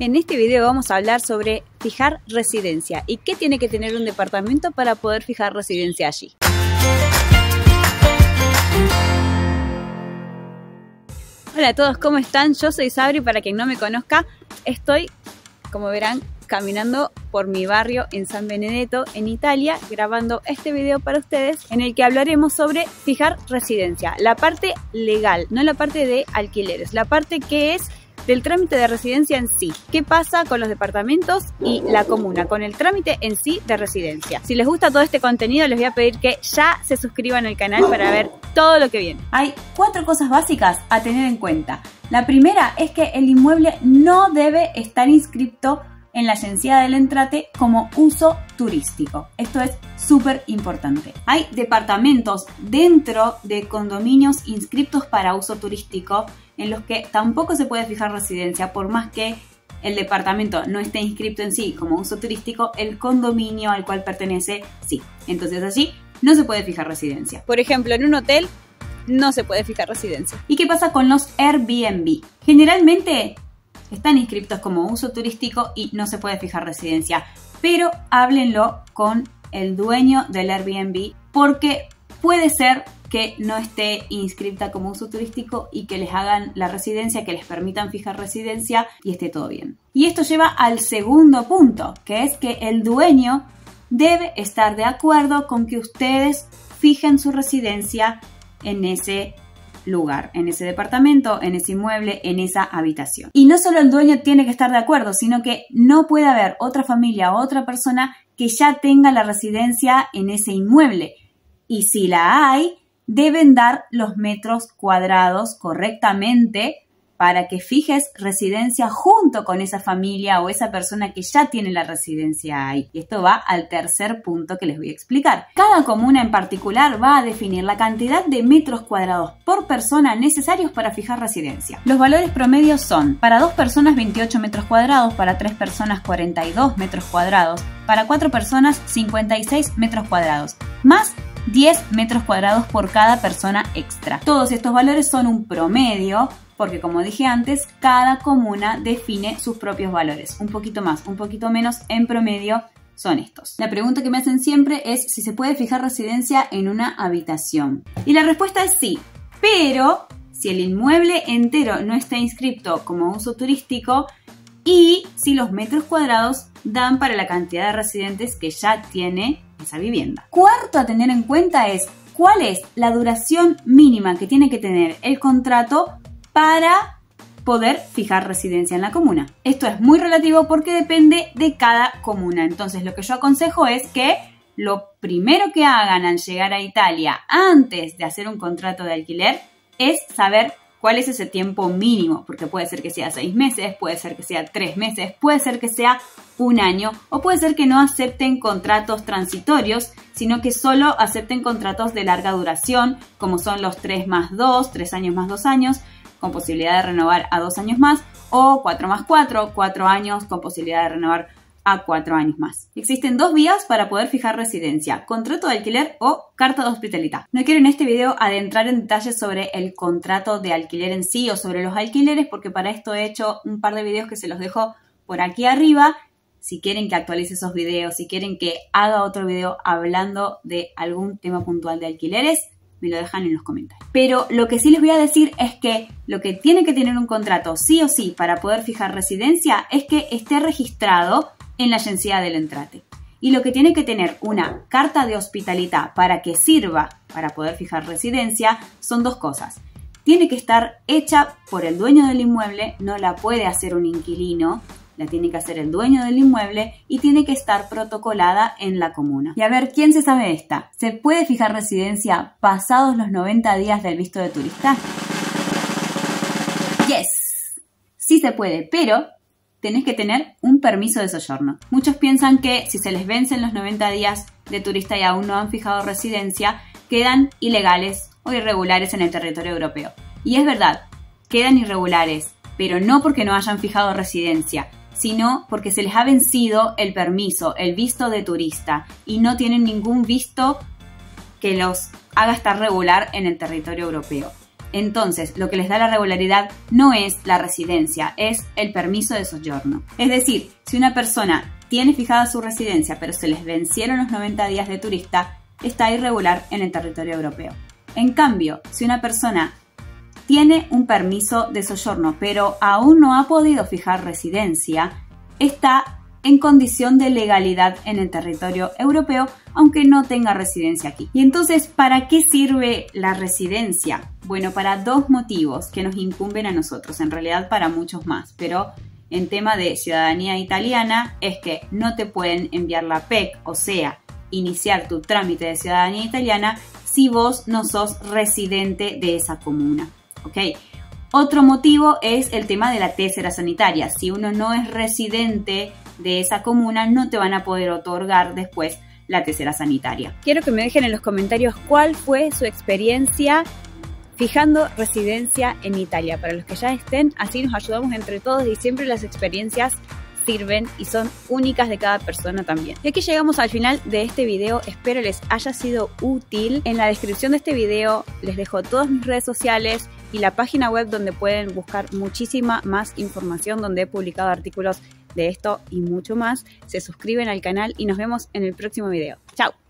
En este video vamos a hablar sobre fijar residencia y qué tiene que tener un departamento para poder fijar residencia allí. Hola a todos, ¿cómo están? Yo soy Sabri, para quien no me conozca, estoy, como verán, caminando por mi barrio en San Benedetto, en Italia, grabando este video para ustedes en el que hablaremos sobre fijar residencia, la parte legal, no la parte de alquileres, la parte que es del trámite de residencia en sí. ¿Qué pasa con los departamentos y la comuna? Con el trámite en sí de residencia. Si les gusta todo este contenido, les voy a pedir que ya se suscriban al canal para ver todo lo que viene. Hay cuatro cosas básicas a tener en cuenta. La primera es que el inmueble no debe estar inscripto en la agencia del entrate como uso turístico. Esto es súper importante. Hay departamentos dentro de condominios inscriptos para uso turístico en los que tampoco se puede fijar residencia, por más que el departamento no esté inscripto en sí como uso turístico, el condominio al cual pertenece sí. Entonces allí no se puede fijar residencia. Por ejemplo, en un hotel no se puede fijar residencia. ¿Y qué pasa con los Airbnb? Generalmente están inscriptos como uso turístico y no se puede fijar residencia, pero háblenlo con el dueño del Airbnb porque puede ser que no esté inscripta como uso turístico y que les hagan la residencia, que les permitan fijar residencia y esté todo bien. Y esto lleva al segundo punto, que es que el dueño debe estar de acuerdo con que ustedes fijen su residencia en ese lugar, en ese departamento, en ese inmueble, en esa habitación. Y no solo el dueño tiene que estar de acuerdo, sino que no puede haber otra familia o otra persona que ya tenga la residencia en ese inmueble. Y si la hay, deben dar los metros cuadrados correctamente para que fijes residencia junto con esa familia o esa persona que ya tiene la residencia ahí. Y esto va al tercer punto que les voy a explicar. Cada comuna en particular va a definir la cantidad de metros cuadrados por persona necesarios para fijar residencia. Los valores promedios son: para 2 personas 28 metros cuadrados, para 3 personas 42 metros cuadrados, para 4 personas 56 metros cuadrados, más 10 metros cuadrados por cada persona extra. Todos estos valores son un promedio, porque como dije antes, cada comuna define sus propios valores. Un poquito más, un poquito menos, en promedio son estos. La pregunta que me hacen siempre es si se puede fijar residencia en una habitación. Y la respuesta es sí, pero si el inmueble entero no está inscripto como uso turístico y si los metros cuadrados dan para la cantidad de residentes que ya tiene esa vivienda. Cuarto a tener en cuenta es cuál es la duración mínima que tiene que tener el contrato para poder fijar residencia en la comuna. Esto es muy relativo porque depende de cada comuna. Entonces lo que yo aconsejo es que lo primero que hagan al llegar a Italia antes de hacer un contrato de alquiler es saber cuál es ese tiempo mínimo, porque puede ser que sea 6 meses, puede ser que sea 3 meses, puede ser que sea un año, o puede ser que no acepten contratos transitorios, sino que solo acepten contratos de larga duración, como son los 3 más 2, 3 años más 2 años, con posibilidad de renovar a 2 años más, o 4 más 4, 4 años con posibilidad de renovar a 4 años más. Existen 2 vías para poder fijar residencia: contrato de alquiler o carta de hospitalidad. No quiero en este video adentrar en detalles sobre el contrato de alquiler en sí o sobre los alquileres, porque para esto he hecho un par de videos que se los dejo por aquí arriba. Si quieren que actualice esos videos, si quieren que haga otro video hablando de algún tema puntual de alquileres, me lo dejan en los comentarios. Pero lo que sí les voy a decir es que lo que tiene que tener un contrato sí o sí para poder fijar residencia es que esté registrado en la agencia del entrate. Y lo que tiene que tener una carta de hospitalidad para que sirva para poder fijar residencia son 2 cosas. Tiene que estar hecha por el dueño del inmueble, no la puede hacer un inquilino, la tiene que hacer el dueño del inmueble, y tiene que estar protocolada en la comuna. Y a ver, ¿quién se sabe esta? ¿Se puede fijar residencia pasados los 90 días del visto de turista? ¡Yes! Sí se puede, pero tenés que tener un permiso de soyorno. Muchos piensan que si se les vencen los 90 días de turista y aún no han fijado residencia, quedan ilegales o irregulares en el territorio europeo. Y es verdad, quedan irregulares, pero no porque no hayan fijado residencia, sino porque se les ha vencido el permiso, el visto de turista, y no tienen ningún visto que los haga estar regular en el territorio europeo. Entonces, lo que les da la regularidad no es la residencia, es el permiso de soyorno. Es decir, si una persona tiene fijada su residencia, pero se les vencieron los 90 días de turista, está irregular en el territorio europeo. En cambio, si una persona tiene un permiso de soyorno, pero aún no ha podido fijar residencia, está en condición de legalidad en el territorio europeo, aunque no tenga residencia aquí. Y entonces, ¿para qué sirve la residencia? Bueno, para dos motivos que nos incumben a nosotros, en realidad para muchos más, pero en tema de ciudadanía italiana es que no te pueden enviar la PEC, o sea, iniciar tu trámite de ciudadanía italiana si vos no sos residente de esa comuna, ¿ok? Otro motivo es el tema de la tessera sanitaria. Si uno no es residente de esa comuna, no te van a poder otorgar después la tessera sanitaria. Quiero que me dejen en los comentarios cuál fue su experiencia fijando residencia en Italia. Para los que ya estén, así nos ayudamos entre todos y siempre las experiencias sirven y son únicas de cada persona también. Y aquí llegamos al final de este video, espero les haya sido útil. En la descripción de este video les dejo todas mis redes sociales y la página web donde pueden buscar muchísima más información, donde he publicado artículos de esto y mucho más. Se suscriben al canal y nos vemos en el próximo video. ¡Chao!